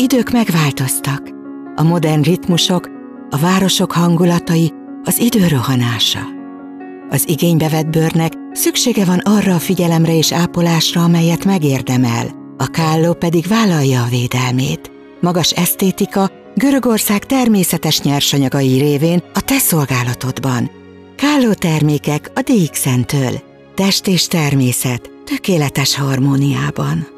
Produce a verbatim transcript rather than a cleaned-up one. Az idők megváltoztak, a modern ritmusok, a városok hangulatai, az idő rohanása. Az igénybe vett bőrnek szüksége van arra a figyelemre és ápolásra, amelyet megérdemel, a kálló pedig vállalja a védelmét. Magas esztétika Görögország természetes nyersanyagai révén a te szolgálatodban. Kálló termékek a dé iksz-től. Test és természet tökéletes harmóniában.